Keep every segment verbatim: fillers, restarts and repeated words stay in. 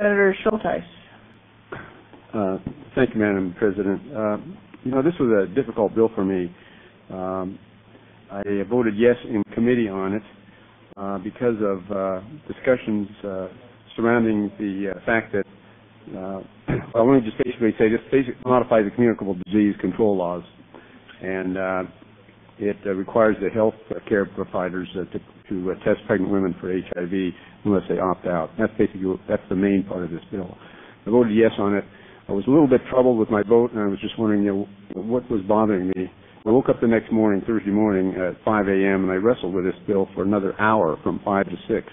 Senator Schultheis. Uh, thank you, Madam President. Uh, you know, this was a difficult bill for me. Um, I voted yes in committee on it uh, because of uh, discussions uh, surrounding the uh, fact that uh, I want to just basically say this basically modifies the communicable disease control laws, and uh, it uh, requires the health care providers uh, to, to uh, test pregnant women for H I V unless they opt out. That's basically that's the main part of this bill. I voted yes on it. I was a little bit troubled with my vote, and I was just wondering, you know, what was bothering me. I woke up the next morning, Thursday morning at five A M, and I wrestled with this bill for another hour from five to six.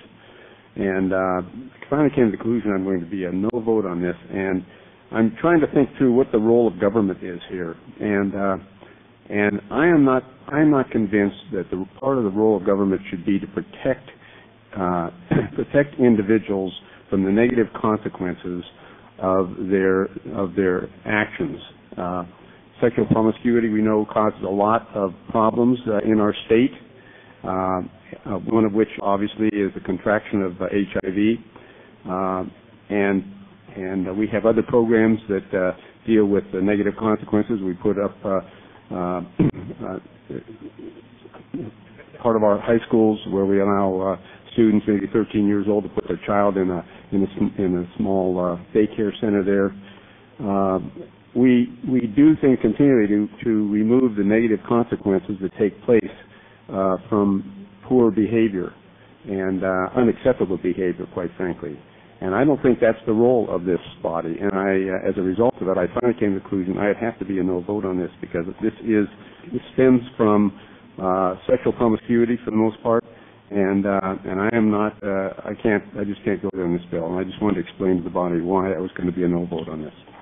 And uh, finally came to the conclusion I'm going to be a no vote on this. And I'm trying to think through what the role of government is here. And uh, and I am not I am not convinced that the part of the role of government should be to protect uh, protect individuals from the negative consequences of their of their actions. Uh, Sexual promiscuity, we know, causes a lot of problems uh, in our state, uh, uh, one of which, obviously, is the contraction of uh, H I V. Uh, and and uh, we have other programs that uh, deal with the negative consequences. We put up uh, uh, part of our high schools where we allow uh, students, maybe thirteen years old, to put their child in a, in a, in a small uh, daycare center there. Uh, We we do think continually to, to remove the negative consequences that take place uh, from poor behavior and uh, unacceptable behavior, quite frankly. And I don't think that's the role of this body. And I, uh, as a result of it, I finally came to the conclusion I'd have to be a no vote on this because this is this stems from uh, sexual promiscuity for the most part. And uh, and I am not uh, I can't I just can't go there on this bill. And I just wanted to explain to the body why I was going to be a no vote on this.